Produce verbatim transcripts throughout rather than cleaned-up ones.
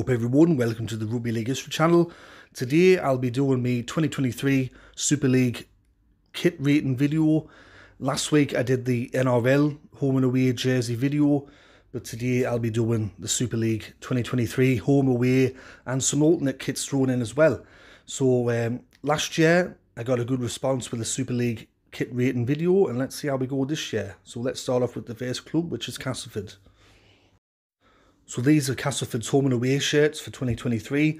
up everyone, welcome to the Rugby League History channel. Today I'll be doing my twenty twenty-three Super League kit rating video. Last week I did the N R L home and away jersey video, but today I'll be doing the Super League twenty twenty-three home, away and some alternate kits thrown in as well. So um, last year I got a good response with the Super League kit rating video, and let's see how we go this year. So let's start off with the first club, which is Castleford. So these are Castleford's home and away shirts for twenty twenty-three.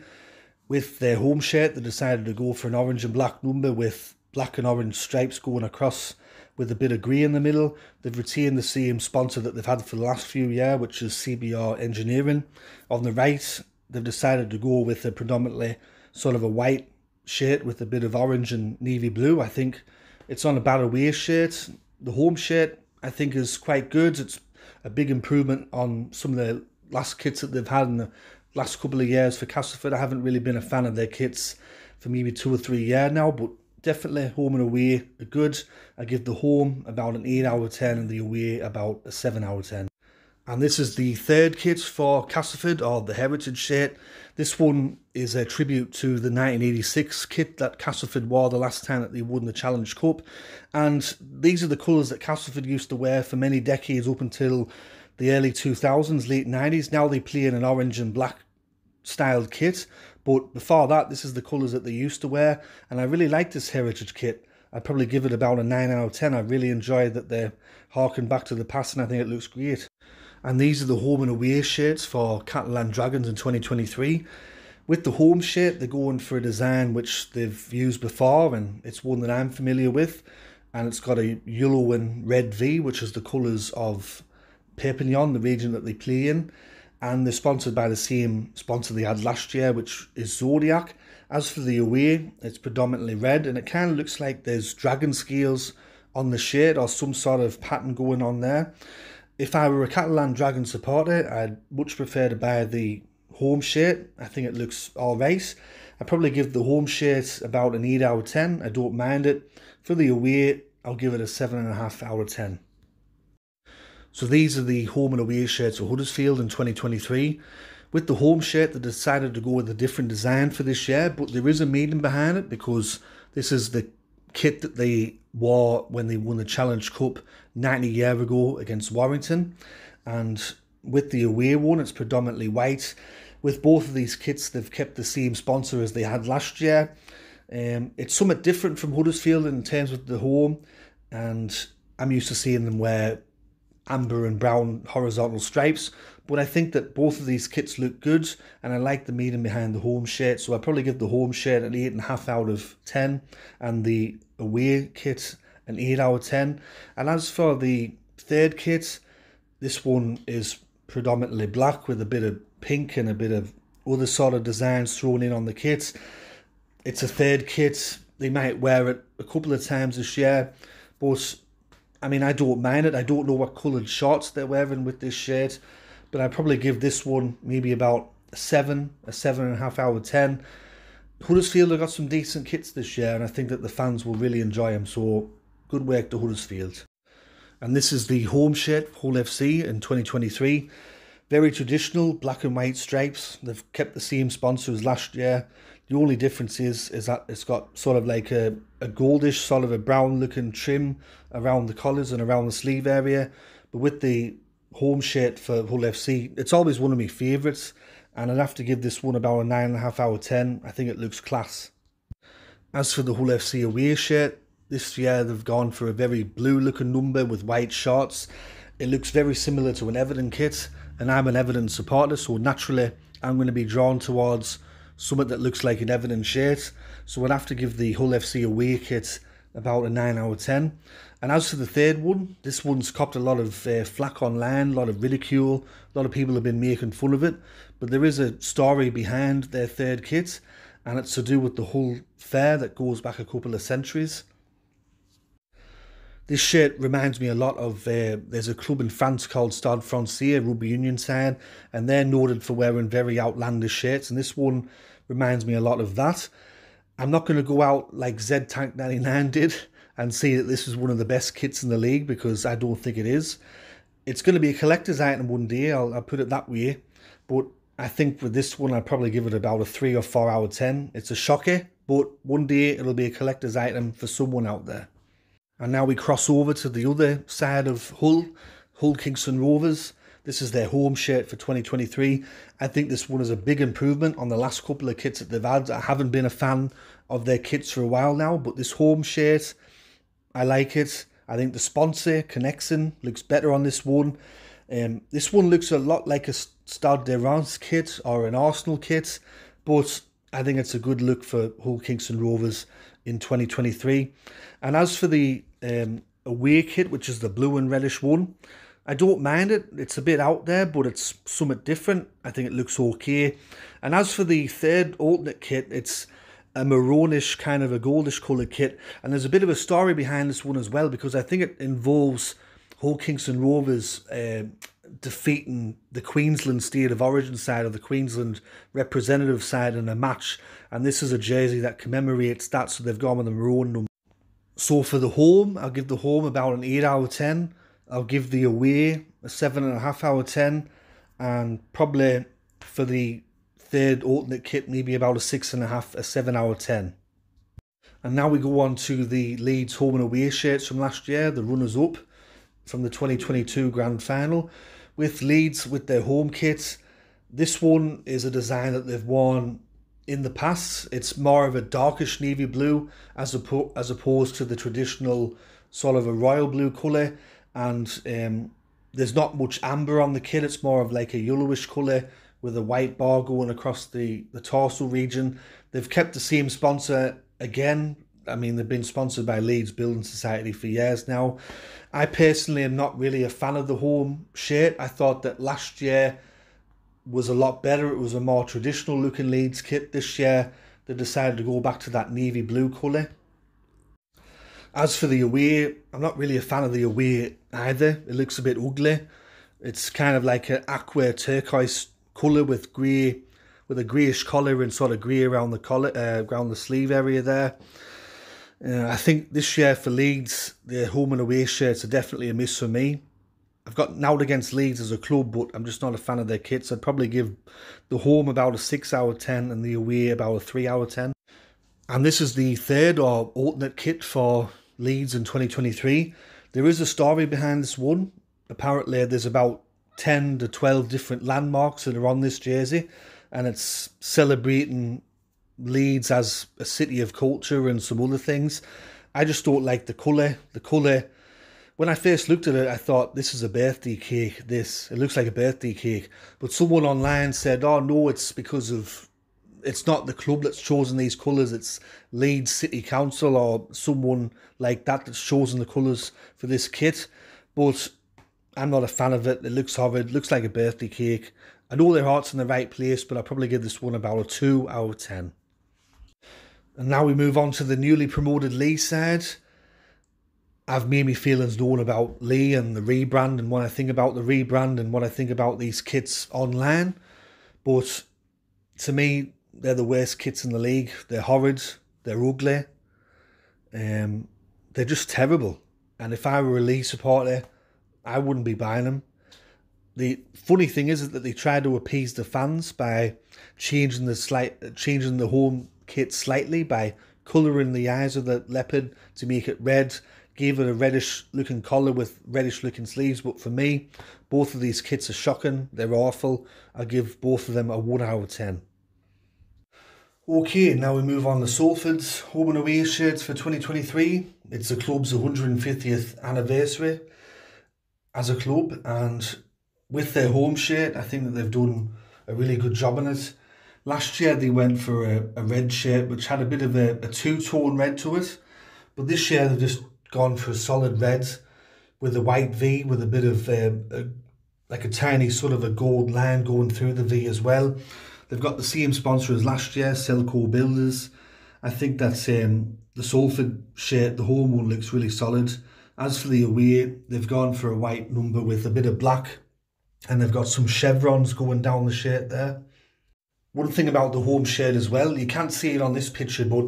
With their home shirt, they decided to go for an orange and black number with black and orange stripes going across with a bit of grey in the middle. They've retained the same sponsor that they've had for the last few years, which is C B R Engineering. On the right, they've decided to go with a predominantly sort of a white shirt with a bit of orange and navy blue. I think it's on a bad away shirt. The home shirt, I think, is quite good. It's a big improvement on some of the last kits that they've had in the last couple of years for Castleford. I haven't really been a fan of their kits for maybe two or three years now, but definitely home and away are good. I give the home about an eight out of ten and the away about a seven out of ten. And this is the third kit for Castleford, or the heritage shirt. This one is a tribute to the nineteen eighty-six kit that Castleford wore the last time that they won the Challenge Cup. And these are the colours that Castleford used to wear for many decades up until the early two thousands, late nineties. Now they play in an orange and black styled kit, but before that, this is the colours that they used to wear, and I really like this heritage kit. I'd probably give it about a nine out of ten. I really enjoy that they're harking back to the past, and I think it looks great. And these are the home and away shirts for Catalan Dragons in twenty twenty-three. With the home shirt, they're going for a design which they've used before, and it's one that I'm familiar with, and it's got a yellow and red V, which is the colours of Perpignan, the region that they play in, and they're sponsored by the same sponsor they had last year, which is Zodiac. As for the away, it's predominantly red, and it kind of looks like there's dragon scales on the shirt or some sort of pattern going on there. If I were a Catalan Dragon supporter, I'd much prefer to buy the home shirt. I think it looks alright. I'd probably give the home shirt about an eight out of ten. I don't mind it. For the away, I'll give it a seven point five out of ten. So these are the home and away shirts for Huddersfield in twenty twenty-three. With the home shirt, they decided to go with a different design for this year, but there is a meaning behind it because this is the kit that they wore when they won the Challenge Cup ninety years ago against Warrington. And with the away one, it's predominantly white. With both of these kits, they've kept the same sponsor as they had last year. Um, it's somewhat different from Huddersfield in terms of the home, and I'm used to seeing them wear amber and brown horizontal stripes, but I think that both of these kits look good, and I like the meaning behind the home shirt, so I probably give the home shirt an eight point five out of ten and the away kit an eight out of ten. And as for the third kit, this one is predominantly black with a bit of pink and a bit of other sort of designs thrown in on the kit. It's a third kit. They might wear it a couple of times this year, but I mean, I don't mind it. I don't know what coloured shorts they're wearing with this shirt, but I'd probably give this one maybe about a seven, a seven and a half out of ten. Huddersfield have got some decent kits this year, and I think that the fans will really enjoy them, so good work to Huddersfield. And this is the home shirt, Hull F C, in twenty twenty-three. Very traditional, black and white stripes. They've kept the same sponsor as last year. The only difference is, is that it's got sort of like a, a goldish, sort of a brown looking trim around the collars and around the sleeve area. But with the home shirt for Hull F C, it's always one of my favourites, and I'd have to give this one about a nine point five out of ten. I think it looks class. As for the Hull F C away shirt, this year they've gone for a very blue looking number with white shorts. It looks very similar to an Everton kit, and I'm an Everton supporter, so naturally I'm going to be drawn towards something that looks like an Everton shirt. So I'd have to give the Hull F C away kit about a nine out of ten. And as for the third one, this one's copped a lot of uh, flack online, a lot of ridicule. A lot of people have been making fun of it, but there is a story behind their third kit, and it's to do with the Hull Fair that goes back a couple of centuries. This shirt reminds me a lot of, uh, there's a club in France called Stade Français, a rugby union side, and they're noted for wearing very outlandish shirts, and this one reminds me a lot of that. I'm not going to go out like Z Tank ninety-nine did and say that this is one of the best kits in the league, because I don't think it is. It's going to be a collector's item one day, I'll, I'll put it that way, but I think with this one, I'd probably give it about a three or four out of ten. It's a shocker, but one day it'll be a collector's item for someone out there. And now we cross over to the other side of Hull, Hull Kingston Rovers. This is their home shirt for twenty twenty-three. I think this one is a big improvement on the last couple of kits that they've had. I haven't been a fan of their kits for a while now, but this home shirt, I like it. I think the sponsor, Connexon, looks better on this one. Um, this one looks a lot like a Stade de Rance kit or an Arsenal kit, but I think it's a good look for Hull Kingston Rovers in twenty twenty-three. And as for the um, away kit, which is the blue and reddish one, I don't mind it. It's a bit out there, but it's somewhat different. I think it looks okay. And as for the third alternate kit, it's a maroonish kind of a goldish coloured kit. And there's a bit of a story behind this one as well, because I think it involves Hull Kingston Rovers uh, defeating the Queensland State of Origin side, or the Queensland representative side, in a match. And this is a jersey that commemorates that, so they've gone with the maroon number. So for the home, I'll give the home about an eight out of ten. I'll give the away a seven and a half out of ten, and probably for the third alternate kit maybe about a six and a half, a seven out of ten. And now we go on to the Leeds home and away shirts from last year, the runners up from the twenty twenty-two grand final, with Leeds with their home kit. This one is a design that they've worn in the past. It's more of a darkish navy blue as oppo as opposed to the traditional sort of a royal blue colour. And um, there's not much amber on the kit. It's more of like a yellowish colour with a white bar going across the, the torso region. They've kept the same sponsor again. I mean, they've been sponsored by Leeds Building Society for years now. I personally am not really a fan of the home shirt. I thought that last year was a lot better. It was a more traditional looking Leeds kit. This year, they decided to go back to that navy blue colour. As for the away, I'm not really a fan of the away either. It looks a bit ugly. It's kind of like an aqua turquoise colour with grey, with a greyish collar and sort of grey around the collar, uh, around the sleeve area there. Uh, I think this year for Leeds, their home and away shirts are definitely a miss for me. I've got nothing against Leeds as a club, but I'm just not a fan of their kits. I'd probably give the home about a six out of ten and the away about a three out of ten. And this is the third or alternate kit for Leeds in twenty twenty-three. There is a story behind this one. Apparently there's about ten to twelve different landmarks that are on this jersey, and it's celebrating Leeds as a city of culture and some other things. I just don't like the colour. The colour, when I first looked at it, I thought, this is a birthday cake, this. It looks like a birthday cake. But someone online said, oh no, it's because of... it's not the club that's chosen these colours, it's Leeds City Council or someone like that that's chosen the colours for this kit. But I'm not a fan of it. It looks horrid, looks like a birthday cake. I know their heart's in the right place, but I'll probably give this one about a two out of ten. And now we move on to the newly promoted Leigh side. I've made my feelings known about Leigh and the rebrand, and what I think about the rebrand and what I think about these kits online. But to me, they're the worst kits in the league. They're horrid. They're ugly. Um, they're just terrible. And if I were a Leeds supporter, I wouldn't be buying them. The funny thing is that they tried to appease the fans by changing the slight, changing the home kit slightly by colouring the eyes of the leopard to make it red. Gave it a reddish-looking collar with reddish-looking sleeves. But for me, both of these kits are shocking. They're awful. I give both of them a one out of ten. Okay, now we move on to Salford's home and away shirts for twenty twenty-three. It's the club's one hundred fiftieth anniversary as a club, and with their home shirt, I think that they've done a really good job on it. Last year they went for a, a red shirt, which had a bit of a, a two-tone red to it, but this year they've just gone for a solid red with a white V, with a bit of a, a, like a tiny sort of a gold line going through the V as well. They've got the same sponsor as last year, Silco Builders. I think that's um, the Salford shirt, the home one, looks really solid. As for the away, they've gone for a white number with a bit of black, and they've got some chevrons going down the shirt there. One thing about the home shirt as well, you can't see it on this picture, but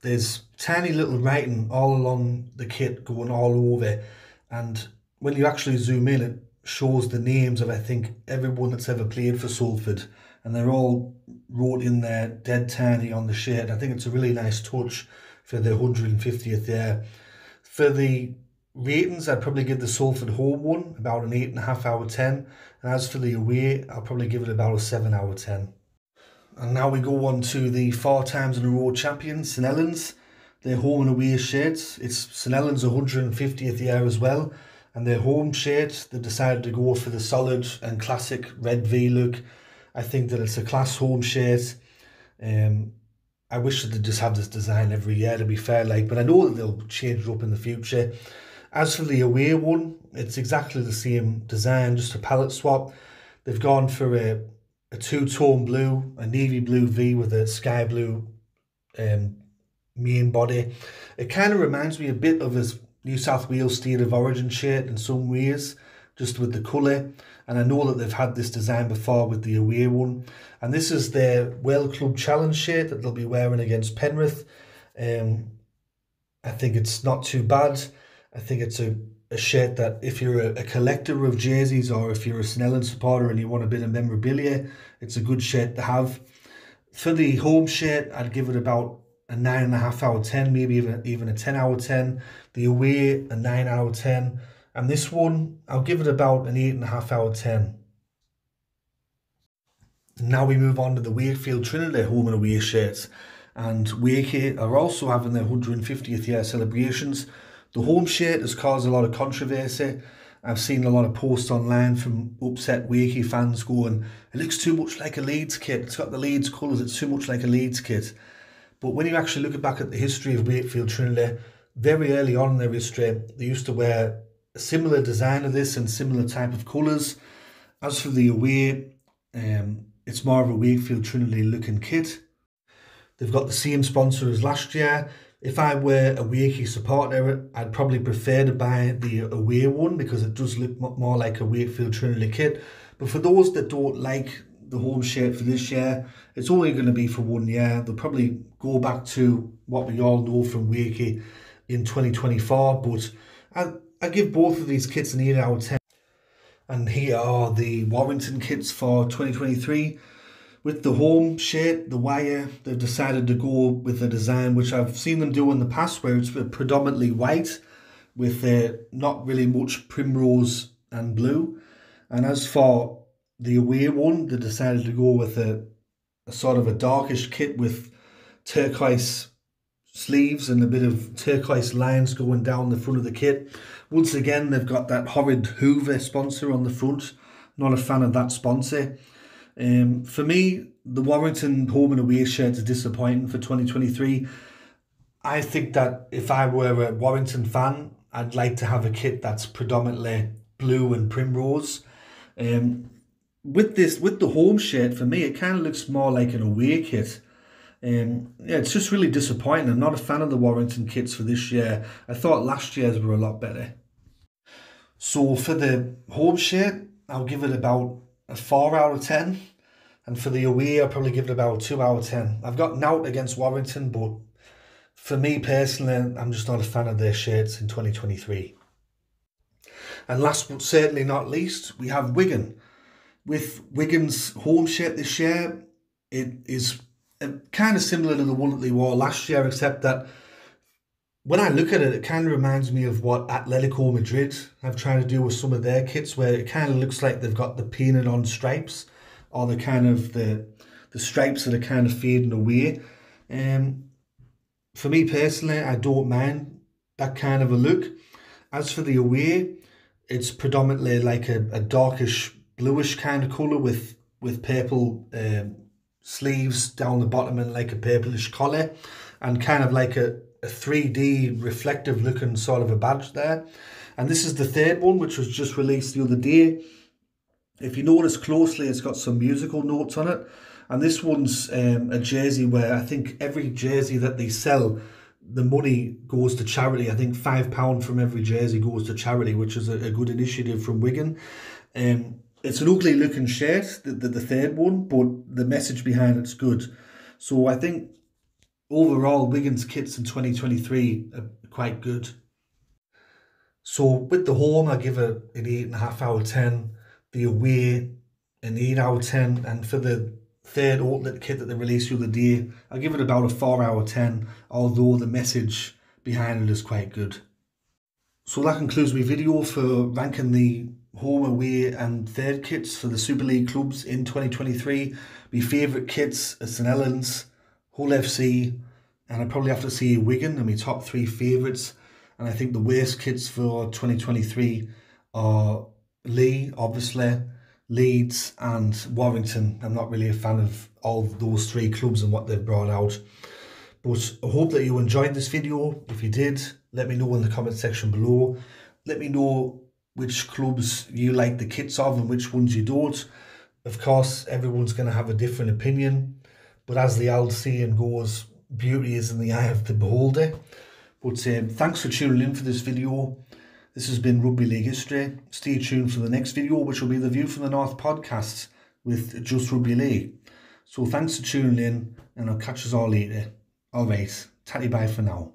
there's tiny little writing all along the kit going all over. And when you actually zoom in, it shows the names of, I think, everyone that's ever played for Salford. and they're all wrote in there Dead Tiny on the shirt. I think it's a really nice touch for the one hundred fiftieth there. For the ratings, I'd probably give the Salford home one about an eight and a half out of ten, and as for the away, I'll probably give it about a seven out of ten. And now we go on to the four times in a row champions, St Helens. Their home and away shirts, it's St Helens' one hundred fiftieth year as well, and their home shirt, they decided to go for the solid and classic red V look. I think that it's a class home shirt. Um, I wish that they just have this design every year, to be fair, like, but I know that they'll change it up in the future. As for the away one, it's exactly the same design, just a palette swap. They've gone for a, a two-tone blue, a navy blue V with a sky blue um, main body. It kind of reminds me a bit of his New South Wales State of Origin shirt in some ways, just with the colour. And I know that they've had this design before with the away one. And this is their World Club Challenge shirt that they'll be wearing against Penrith. Um, I think it's not too bad. I think it's a, a shirt that if you're a, a collector of jerseys, or if you're a St Helens supporter and you want a bit of memorabilia, it's a good shirt to have. For the home shirt, I'd give it about a nine and a half out of ten, maybe even even a ten out of ten. The away, a nine out of ten, and this one, I'll give it about an eight and a half out of ten. Now we move on to the Wakefield Trinity home and away shirts, and Wakey are also having their one hundred fiftieth year celebrations. The home shirt has caused a lot of controversy. I've seen a lot of posts online from upset Wakey fans going, "It looks too much like a Leeds kit. It's got the Leeds colours. It's too much like a Leeds kit." But when you actually look back at the history of Wakefield Trinity, very early on in their history, they used to wear a similar design of this and similar type of colours. As for the away, um, it's more of a Wakefield Trinity looking kit. They've got the same sponsor as last year. If I were a Wakey supporter, I'd probably prefer to buy the away one because it does look more like a Wakefield Trinity kit. But for those that don't like the home shirt for this year, it's only going to be for one year. They'll probably go back to what we all know from Wakey in twenty twenty-four, but I, I give both of these kits an eight out of ten. And here are the Warrington kits for twenty twenty-three. With the home shirt, the wire, they've decided to go with a design which I've seen them do in the past, where it's predominantly white with uh, not really much primrose and blue. And as for the away one, they decided to go with a, a sort of a darkish kit with turquoise sleeves and a bit of turquoise lines going down the front of the kit. Once again, they've got that horrid Hoover sponsor on the front. Not a fan of that sponsor. Um, for me, the Warrington home and away shirts are disappointing for twenty twenty-three. I think that if I were a Warrington fan, I'd like to have a kit that's predominantly blue and primrose. Um, With this, with the home shirt, for me, it kind of looks more like an away kit. Um, yeah, it's just really disappointing. I'm not a fan of the Warrington kits for this year. I thought last year's were a lot better. So for the home shirt, I'll give it about a four out of ten. And for the away, I'll probably give it about two out of ten. I've got nought against Warrington, but for me personally, I'm just not a fan of their shirts in twenty twenty-three. And last but certainly not least, we have Wigan. With Wigan's home shirt this year, it is kind of similar to the one that they wore last year, except that when I look at it, it kind of reminds me of what Atletico Madrid have tried to do with some of their kits, where it kind of looks like they've got the painted on stripes, or the kind of the the stripes that are kind of fading away. Um, for me personally, I don't mind that kind of a look. As for the away, it's predominantly like a, a darkish bluish kind of colour with with purple um, sleeves down the bottom and like a purplish collar, and kind of like a, a three D reflective looking sort of a badge there. And this is the third one, which was just released the other day. If you notice closely, it's got some musical notes on it, and this one's um, a jersey where I think every jersey that they sell, the money goes to charity. I think five pound from every jersey goes to charity, which is a, a good initiative from Wigan. Um, It's an ugly looking shirt, the, the, the third one, but the message behind it's good. So I think overall Wigan's kits in twenty twenty-three are quite good. So with the home, I give it an eight and a half out of ten, the away an eight out of ten, and for the third alternate kit that they released the other day. I give it about a four out of ten, although the message behind it is quite good. So that concludes my video for ranking the home, away and third kits for the Super League clubs in twenty twenty-three. My favourite kits are St Helens, Hull F C, and I probably have to see Wigan and my top three favourites. And I think the worst kits for twenty twenty-three are Leigh, obviously, Leeds and Warrington. I'm not really a fan of all those three clubs and what they've brought out. But I hope that you enjoyed this video. If you did, let me know in the comment section below. Let me know which clubs you like the kits of and which ones you don't. Of course, everyone's going to have a different opinion. But as the old saying goes, beauty is in the eye of the beholder. But um, thanks for tuning in for this video. This has been Rugby League History. Stay tuned for the next video, which will be the View from the North podcast with Just Rugby League. So thanks for tuning in, and I'll catch us all later. All right, tatty bye for now.